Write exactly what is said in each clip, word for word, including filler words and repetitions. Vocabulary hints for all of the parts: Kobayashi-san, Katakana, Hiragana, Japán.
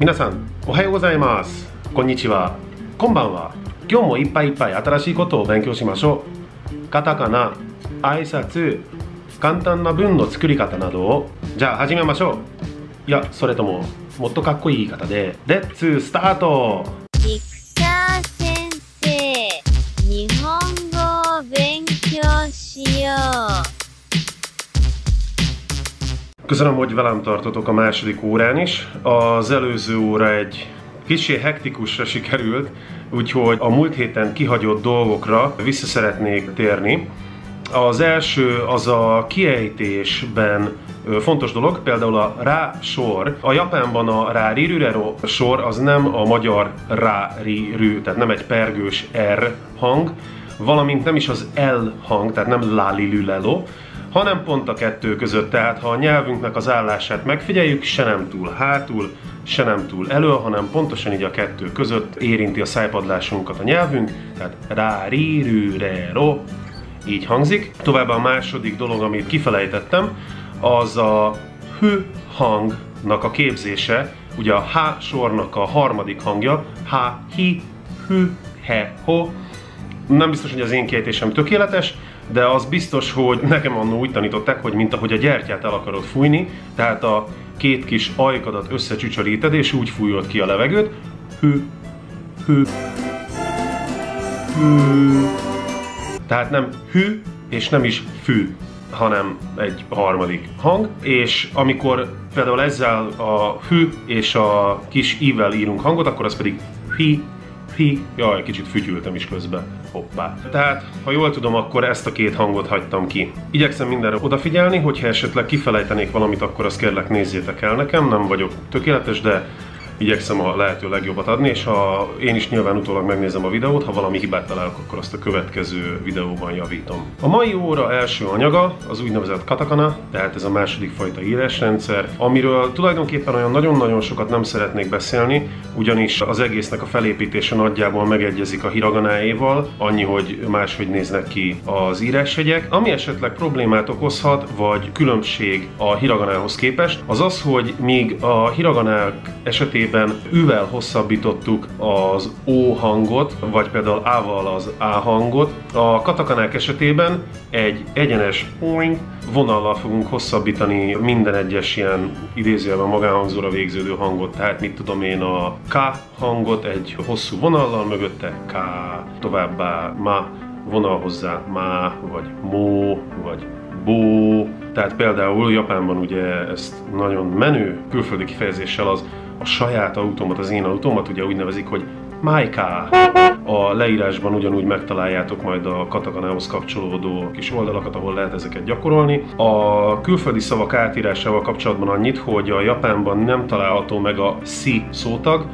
皆さんおはようございます。こんにちは、こんばんは。今日もいっぱいいっぱい新しいことを勉強しましょう。カタカナ、挨拶、簡単な文の作り方などを、じゃあ始めましょう。いや、それとももっとかっこいい言い方でレッツスタート。ピクチャー先生、日本語を勉強しよう。Köszönöm, hogy velem tartotok a második órán is. Az előző óra egy kicsi hektikusra sikerült, úgyhogy a múlt héten kihagyott dolgokra vissza szeretnék térni. Az első az a kiejtésben fontos dolog, például a rá sor. A Japánban a rá ri rü re ro sor az nem a magyar rá ri rü, tehát nem egy pergős R hang, valamint nem is az L hang, tehát nem lá li lü le lo, hanem pont a kettő között, tehát ha a nyelvünknek az állását megfigyeljük, se nem túl hátul, se nem túl elő, hanem pontosan így a kettő között érinti a szájpadlásunkat a nyelvünk, tehát rá, ri, rü, re, ro, így hangzik. Továbbá a második dolog, amit kifelejtettem, az a hű hangnak a képzése, ugye a H sornak a harmadik hangja, H, hi, hű, he, ho. Nem biztos, hogy az én kiejtésem tökéletes, de az biztos, hogy nekem annó úgy tanították, hogy mint ahogy a gyertyát el akarod fújni, tehát a két kis ajkadat összecsücsöríted, és úgy fújod ki a levegőt. Hű, hű, hű. Tehát nem hű, és nem is fű, hanem egy harmadik hang. És amikor például ezzel a hű és a kis ível írunk hangot, akkor az pedig hi, hi. Jaj, kicsit fütyültem is közben. Hoppá. Tehát, ha jól tudom, akkor ezt a két hangot hagytam ki. Igyekszem mindenre odafigyelni, hogyha esetleg kifelejtenék valamit, akkor azt kérlek nézzétek el nekem, nem vagyok tökéletes, de igyekszem a lehető legjobbat adni, és ha én is nyilván utólag megnézem a videót, ha valami hibát találok, akkor azt a következő videóban javítom. A mai óra első anyaga az úgynevezett katakana, tehát ez a második fajta írásrendszer, amiről tulajdonképpen olyan nagyon-nagyon sokat nem szeretnék beszélni, ugyanis az egésznek a felépítése nagyjából megegyezik a hiraganáéval, annyi, hogy máshogy néznek ki az írásjegyek. Ami esetleg problémát okozhat, vagy különbség a hiraganához képest, az az, hogy míg a hiraganák esetében űvel hosszabbítottuk az ó hangot, vagy például á-val az á hangot, a katakanák esetében egy egyenes vonallal fogunk hosszabbítani minden egyes ilyen idézőjelben magánhangzóra végződő hangot, tehát mit tudom én, a k hangot egy hosszú vonallal, mögötte k, továbbá ma vonal hozzá má, vagy mó, vagy bó, tehát például Japánban ugye ezt nagyon menő külföldi kifejezéssel az a saját autómat, az én autómat ugye úgy nevezik, hogy Maika. A leírásban ugyanúgy megtaláljátok majd a katakanához kapcsolódó kis oldalakat, ahol lehet ezeket gyakorolni. A külföldi szavak átírásával kapcsolatban annyit, hogy a Japánban nem található meg a si szótag,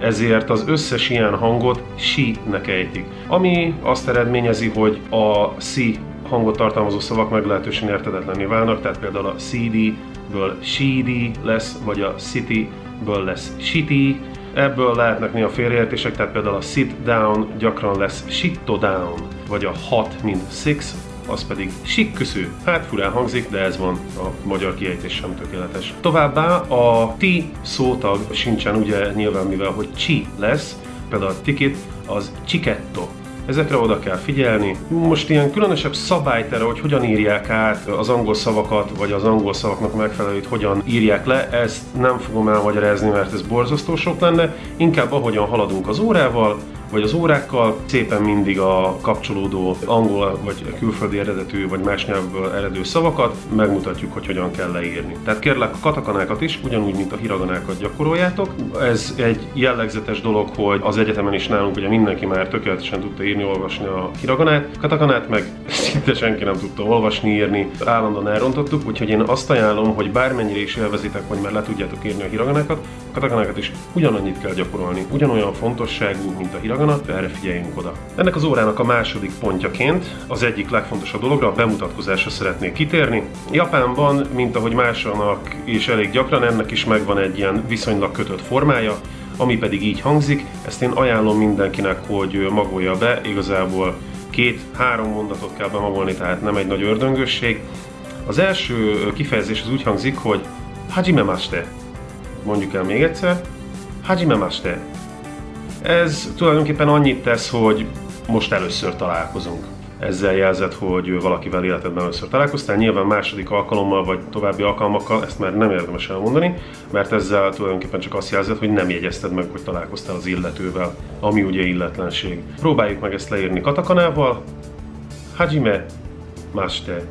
ezért az összes ilyen hangot si-nek ejtik. Ami azt eredményezi, hogy a si hangot tartalmazó szavak meglehetősen érthetetlenné válnak, tehát például a cd-ből cd lesz, vagy a city ebből lesz shitty, ebből lehetnek néha félreértések, tehát például a sit down gyakran lesz shitto down, vagy a hat, mint six, az pedig sikkösző. Hát furán hangzik, de ez van, a magyar kiejtés sem tökéletes. Továbbá a ti szótag sincsen, ugye nyilván mivel, hogy csi lesz, például a ticket az csiketto. Ezekre oda kell figyelni. Most ilyen különösebb szabályt erre, hogy hogyan írják át az angol szavakat, vagy az angol szavaknak megfelelőt hogyan írják le, ezt nem fogom elmagyarázni, mert ez borzasztó sok lenne. Inkább ahogyan haladunk az órával, vagy az órákkal, szépen mindig a kapcsolódó angol, vagy külföldi eredetű, vagy más nyelvből eredő szavakat megmutatjuk, hogy hogyan kell leírni. Tehát kérlek, a katakanákat is, ugyanúgy, mint a hiraganákat gyakoroljátok. Ez egy jellegzetes dolog, hogy az egyetemen is nálunk ugye mindenki már tökéletesen tudta írni, olvasni a hiraganát. Katakanát meg szinte senki nem tudta olvasni, írni. Állandóan elrontottuk, úgyhogy én azt ajánlom, hogy bármennyire is élvezitek, hogy már le tudjátok írni a hiraganákat, a katakanákat is ugyanannyit kell gyakorolni. Ugyanolyan fontosságú, mint a hiragana, erre figyeljünk oda. Ennek az órának a második pontjaként az egyik legfontosabb dologra, a bemutatkozásra szeretnék kitérni. Japánban, mint ahogy másoknak is elég gyakran, ennek is megvan egy ilyen viszonylag kötött formája, ami pedig így hangzik. Ezt én ajánlom mindenkinek, hogy magolja be, igazából két-három mondatot kell bemagolni, tehát nem egy nagy ördöngösség. Az első kifejezés az úgy hangzik, hogy hajimemashite. Mondjuk el még egyszer. Hajimemashite. Ez tulajdonképpen annyit tesz, hogy most először találkozunk. Ezzel jelzett, hogy valakivel életedben először találkoztál, nyilván második alkalommal vagy további alkalmakkal ezt már nem érdemes elmondani, mert ezzel tulajdonképpen csak azt jelzett, hogy nem jegyezted meg, hogy találkoztál az illetővel, ami ugye illetlenség. Próbáljuk meg ezt leírni katakanával. Hajimemashite.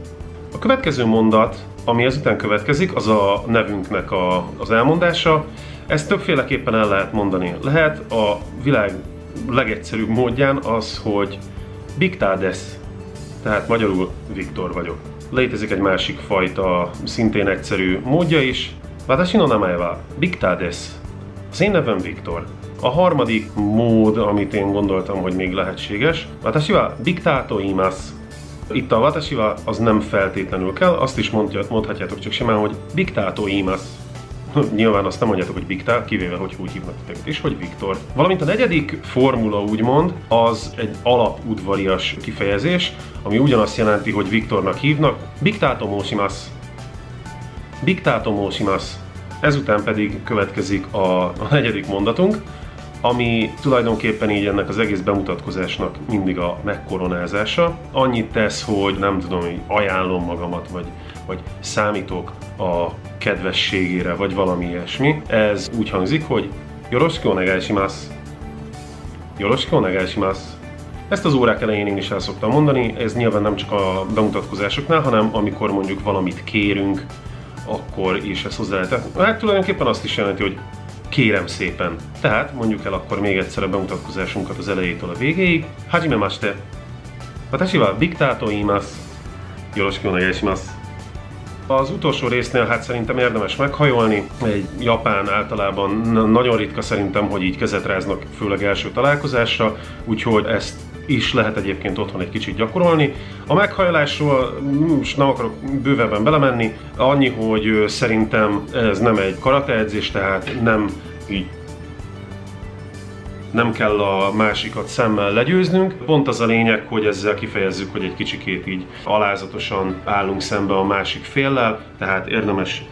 A következő mondat, ami ezután következik, az a nevünknek a, az elmondása. Ezt többféleképpen el lehet mondani. Lehet a világ legegyszerűbb módján az, hogy Viktor desz, tehát magyarul Viktor vagyok. Létezik egy másik fajta, szintén egyszerű módja is. Watashi no namae wa Viktor desu. Az én nevem Viktor. A harmadik mód, amit én gondoltam, hogy még lehetséges, Watashi wa Viktor to iimasu. Itt a watashi wa az nem feltétlenül kell, azt is mondhatjátok csak simán, hogy Viktor to iimasu. Nyilván azt nem mondjátok, hogy Viktor, kivéve, hogy úgy hívnak titeket is, hogy Viktor. Valamint a negyedik formula, úgymond, az egy alapudvarias kifejezés, ami ugyanazt jelenti, hogy Viktornak hívnak. Viktor to moushimasu. Viktor to moushimasu. Ezután pedig következik a, a negyedik mondatunk, ami tulajdonképpen így ennek az egész bemutatkozásnak mindig a megkoronázása. Annyit tesz, hogy nem tudom, hogy ajánlom magamat, vagy, vagy számítok a kedvességére, vagy valami ilyesmi. Ez úgy hangzik, hogy Yoroshiku onegai shimasu. Yoroshiku onegai shimasu. Ezt az órák elején én is el szoktam mondani, ez nyilván nem csak a bemutatkozásoknál, hanem amikor mondjuk valamit kérünk, akkor is ezt hozzá lehet. Hát tulajdonképpen azt is jelenti, hogy kérem szépen. Tehát mondjuk el akkor még egyszer a bemutatkozásunkat az elejétől a végéig. Hajimemashite. Watashi wa Viktor to iimasu. Yoroshiku onegai shimasu. Az utolsó résznél hát szerintem érdemes meghajolni. Egy japán általában nagyon ritka szerintem, hogy így kezet ráznak, főleg első találkozásra, úgyhogy ezt is lehet egyébként otthon egy kicsit gyakorolni. A meghajolásról most nem akarok bővebben belemenni, annyi, hogy szerintem ez nem egy karateedzés, tehát nem így nem kell a másikat szemmel legyőznünk. Pont az a lényeg, hogy ezzel kifejezzük, hogy egy kicsikét így alázatosan állunk szembe a másik féllel, tehát érdemes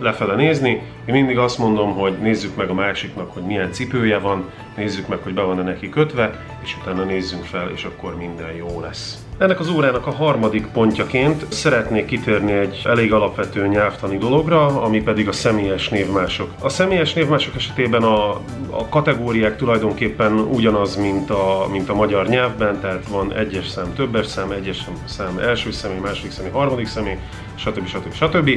lefele nézni. Én mindig azt mondom, hogy nézzük meg a másiknak, hogy milyen cipője van, nézzük meg, hogy be van-e neki kötve, és utána nézzünk fel, és akkor minden jó lesz. Ennek az órának a harmadik pontjaként szeretnék kitérni egy elég alapvető nyelvtani dologra, ami pedig a személyes névmások. A személyes névmások esetében a, a kategóriák tulajdonképpen ugyanaz, mint a, mint a magyar nyelvben, tehát van egyes szám, többes szám, egyes szám, első személy, második személy, harmadik személy, stb. stb. stb.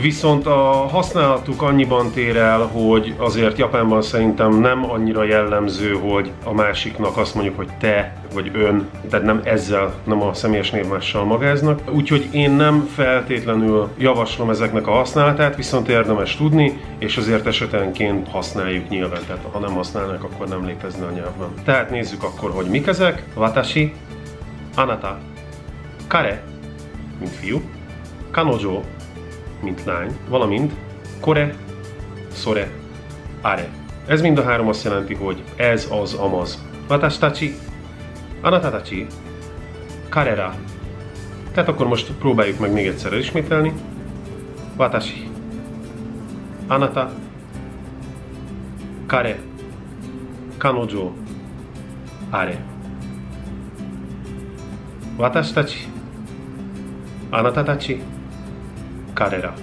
Viszont a használatuk annyiban tér el, hogy azért Japánban szerintem nem annyira jellemző, hogy a másiknak azt mondjuk, hogy te vagy ön, tehát nem ezzel, nem a személyes névmással magáznak. Úgyhogy én nem feltétlenül javaslom ezeknek a használatát, viszont érdemes tudni, és azért esetenként használjuk nyilván, tehát ha nem használnak, akkor nem létezne a nyelvben. Tehát nézzük akkor, hogy mik ezek. Watashi, anata, kare, mint fiú, kanojo, mint lány, valamint kore, sore, are. Ez mind a három azt jelenti, hogy ez az amaz. Watashi tachi, anata tachi, kare ra. Tehát akkor most próbáljuk meg még egyszer elismételni. Watashi, anata, kare, kanojo, are. Watashi tachi, anata tachi, kare ra.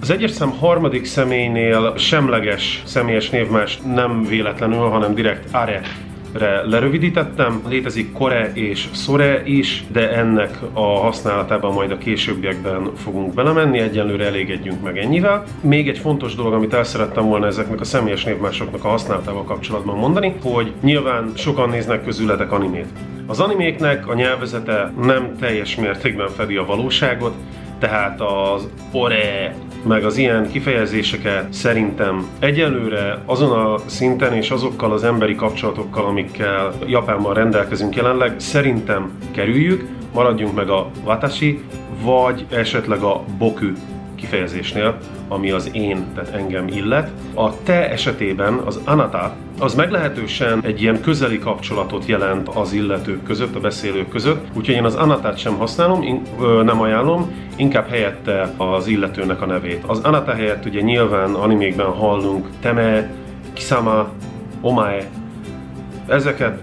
Az egyes szám harmadik személynél semleges személyes névmás nem véletlenül, hanem direkt are-re lerövidítettem. Létezik kore és sore is, de ennek a használatában majd a későbbiekben fogunk belemenni, egyenlőre elégedjünk meg ennyivel. Még egy fontos dolog, amit el szerettem volna ezeknek a személyes névmásoknak a használatával kapcsolatban mondani, hogy nyilván sokan néznek közületek animét. Az animéknek a nyelvezete nem teljes mértékben fedi a valóságot, tehát az ore, meg az ilyen kifejezéseket szerintem egyelőre azon a szinten és azokkal az emberi kapcsolatokkal, amikkel Japánban rendelkezünk jelenleg, szerintem kerüljük, maradjunk meg a watashi, vagy esetleg a boku kifejezésnél, ami az én, tehát engem illet. A te esetében az anata, az meglehetősen egy ilyen közeli kapcsolatot jelent az illetők között, a beszélők között, úgyhogy én az anatát sem használom, in, ö, nem ajánlom, inkább helyette az illetőnek a nevét. Az anata helyett ugye nyilván animékben hallunk teme, 貴様, omae. Ezeket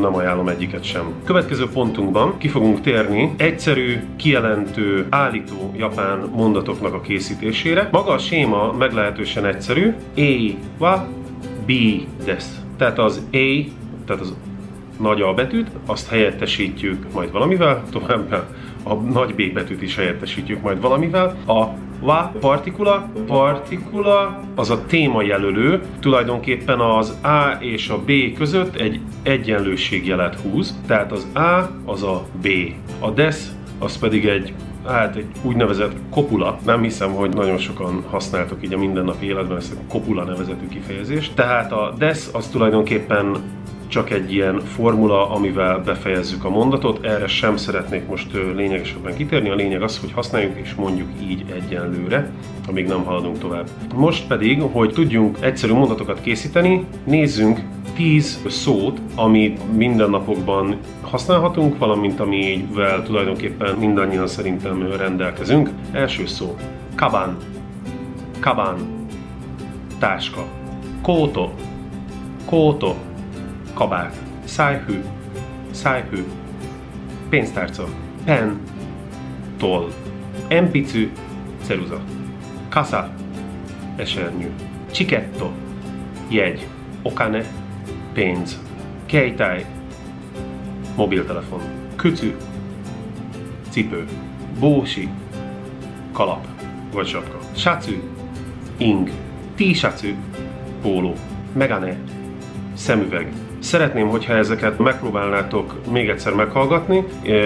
nem ajánlom egyiket sem. Következő pontunkban ki fogunk térni egyszerű, kijelentő, állító japán mondatoknak a készítésére. Maga a séma meglehetősen egyszerű. A wa B desu. Tehát az A, tehát az nagy A betűt, azt helyettesítjük majd valamivel, továbbá a nagy B betűt is helyettesítjük majd valamivel. A wa partikula, partikula, az a témajelölő, tulajdonképpen az A és a B között egy egyenlőségjelet húz, tehát az A az a B. A des az pedig egy, hát egy úgynevezett kopula. Nem hiszem, hogy nagyon sokan használtok így a mindennapi életben ezt a kopula nevezetű kifejezést. Tehát a des az tulajdonképpen csak egy ilyen formula, amivel befejezzük a mondatot. Erre sem szeretnék most lényegesebben kitérni. A lényeg az, hogy használjuk és mondjuk így egyenlőre, amíg nem haladunk tovább. Most pedig, hogy tudjunk egyszerű mondatokat készíteni, nézzünk tíz szót, amit mindennapokban használhatunk, valamint amivel tulajdonképpen mindannyian szerintem rendelkezünk. Első szó. Kaban. Kaban. Táska. Kóto. Kóto. Kabát, szájhű, szájhű, pénztárca, pen, toll, empicű, ceruza, kasa, esernyő, csiketto, jegy, okane, pénz, keitáj, mobiltelefon, kücű, cipő, bósi, kalap, vagy sapka, sácű, ing, tísacű, póló, megane, szemüveg. Szeretném, hogyha ezeket megpróbálnátok még egyszer meghallgatni,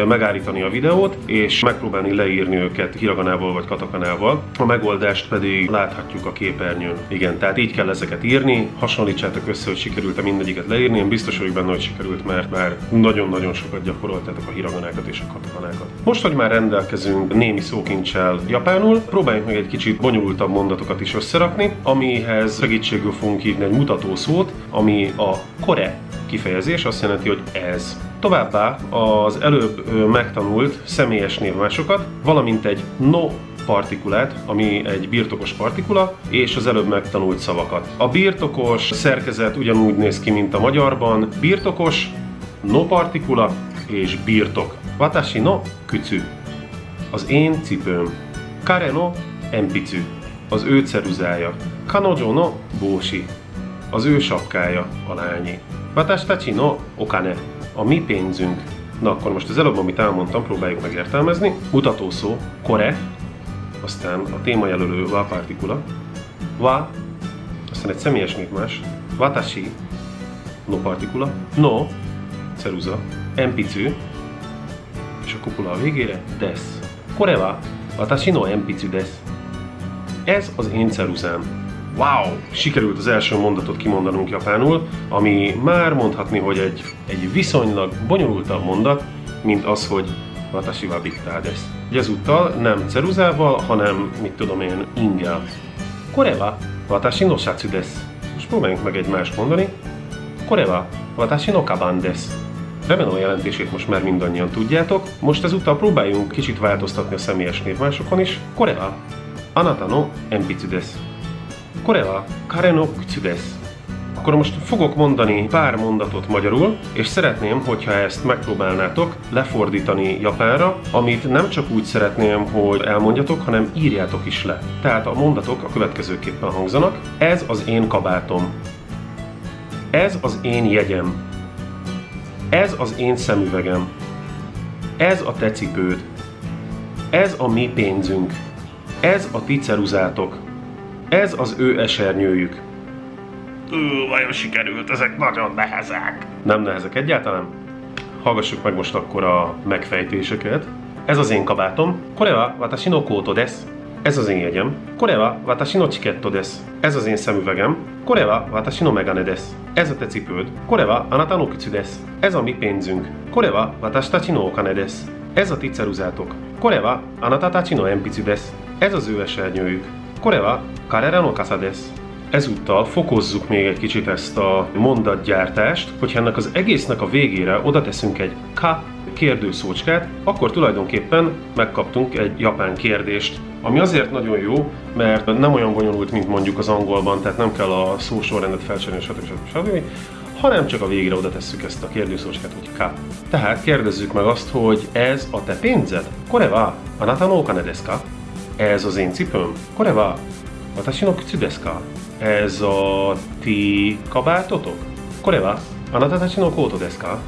megállítani a videót, és megpróbálni leírni őket hiraganával vagy katakanával. A megoldást pedig láthatjuk a képernyőn. Igen, tehát így kell ezeket írni, hasonlítsátok össze, hogy sikerült-e mindegyiket leírni. Én biztos vagyok benne, hogy sikerült, mert már nagyon-nagyon sokat gyakoroltátok a hiraganákat és a katakanákat. Most, hogy már rendelkezünk némi szókincsel japánul, próbáljuk meg egy kicsit bonyolultabb mondatokat is összerakni, amihez segítségül fogunk hívni egy mutatószót, ami a kore kifejezés, azt jelenti, hogy ez. Továbbá az előbb megtanult személyes névmásokat, valamint egy no partikulát, ami egy birtokos partikula, és az előbb megtanult szavakat. A birtokos szerkezet ugyanúgy néz ki, mint a magyarban. Birtokos, no partikula és birtok. Watashi no kücű. Az én cipőm. Kare no empicű. Az ő ceruzája. Kanojo no bósi. Az ő sapkája, a lányé. Watashi no okane. A mi pénzünk. Na akkor most az előbb, amit elmondtam, próbáljuk megértelmezni. Mutatószó, kore, aztán a témajelölő wa partikula, wa, aztán egy személyes névmás, watashi, no partikula, no, ceruza, empicű, és a kopula a végére, des. Kore wa, watashi no empicű des. Ez az én ceruzám. Wow! Sikerült az első mondatot kimondanunk japánul, ami már mondhatni, hogy egy, egy viszonylag bonyolultabb mondat, mint az, hogy watashi wa bitta desu. Ezúttal nem ceruzával, hanem, mit tudom én, inggel. Kore wa watashi no satsu desu. Most próbáljunk meg egy mást mondani. Kore wa watashi no kaban desu. Remélem a jelentését most már mindannyian tudjátok. Most ezúttal próbáljunk kicsit változtatni a személyes névmásokon is. Kore wa anata no enpitsu desu. Kore wa kare no kutsu desu. Akkor most fogok mondani pár mondatot magyarul, és szeretném, hogyha ezt megpróbálnátok lefordítani japánra, amit nem csak úgy szeretném, hogy elmondjatok, hanem írjátok is le. Tehát a mondatok a következőképpen hangzanak. Ez az én kabátom. Ez az én jegyem. Ez az én szemüvegem. Ez a te cipőd. Ez a mi pénzünk. Ez a ti ceruzátok. Ez az ő esernyőjük. Ú, vajon sikerült, ezek nagyon nehezek. Nem nehezek egyáltalán? Hallgassuk meg most akkor a megfejtéseket. Ez az én kabátom. Kore wa watashi no kóto desu. Ez az én jegyem. Kore wa watashi no chiketto desu. Ez az én szemüvegem. Kore wa watashi no megane desu. Ez a te cipőd. Kore wa anata no kutsu desu. Ez a mi pénzünk. Kore wa watashi tachi no okane desu. Ez a ti ceruzátok. Kore wa anata tachi no enpitsu desu. Ez az ő esernyőjük. Kore wa karera no kasa desu. Ezúttal fokozzuk még egy kicsit ezt a mondatgyártást, hogyha ennek az egésznek a végére oda teszünk egy ka kérdőszócskát, akkor tulajdonképpen megkaptunk egy japán kérdést Ami azért nagyon jó, mert nem olyan bonyolult, mint mondjuk az angolban, tehát nem kell a szósorrendet felcserélni, stb. stb. stb. hanem csak a végére oda tesszük ezt a kérdőszócskát, hogy ká. Tehát kérdezzük meg azt, hogy ez a te pénzed? Kore wa anata no okane desu ka? Ez az én cipőm? Kore wa watashi no kutsu desu ka? Ez a ti kabátotok? Kore wa anata tachi no kóto desu ka?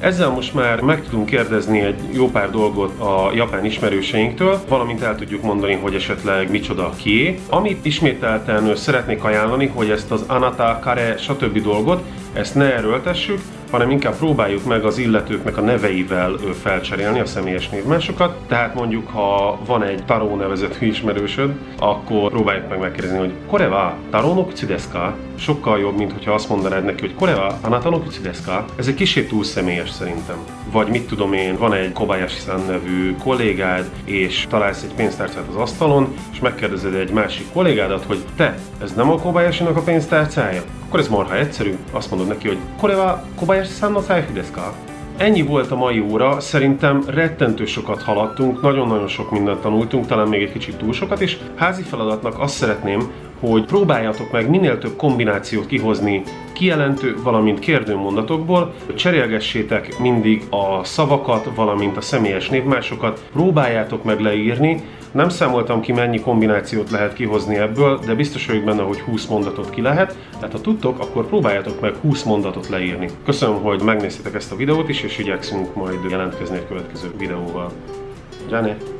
Ezzel most már meg tudunk kérdezni egy jó pár dolgot a japán ismerőseinktől, valamint el tudjuk mondani, hogy esetleg micsoda kié. Amit ismételten szeretnék ajánlani, hogy ezt az anata, kare, stb. Dolgot, ezt ne erőltessük, hanem inkább próbáljuk meg az illetőknek a neveivel felcserélni a személyes névmásokat. Tehát mondjuk, ha van egy Taró nevezetű ismerősöd, akkor próbáljuk meg megkérdezni, hogy Kore wa Taró no kutsu desu ka? Sokkal jobb, mint hogyha azt mondanád neki, hogy Kore wa anata no kutsu desu ka? Ez egy kicsi túl személyes szerintem. Vagy mit tudom én, van egy Kobayashi-san nevű kollégád, és találsz egy pénztárcát az asztalon, és megkérdezed egy másik kollégádat, hogy te, ez nem a Kobayashi-nak a pénztárcája? Akkor ez marha egyszerű, azt mondod neki, hogy Kore wa Kobayashi-san no zaifu desu ka? Ennyi volt a mai óra, szerintem rettentő sokat haladtunk, nagyon-nagyon sok mindent tanultunk, talán még egy kicsit túl sokat is. Házi feladatnak azt szeretném, hogy próbáljátok meg minél több kombinációt kihozni kijelentő, valamint kérdő mondatokból, cserélgessétek mindig a szavakat, valamint a személyes névmásokat, próbáljátok meg leírni. Nem számoltam ki, mennyi kombinációt lehet kihozni ebből, de biztos vagyok benne, hogy húsz mondatot ki lehet, tehát ha tudtok, akkor próbáljátok meg húsz mondatot leírni. Köszönöm, hogy megnéztétek ezt a videót is, és igyekszünk majd jelentkezni egy következő videóval. Jane!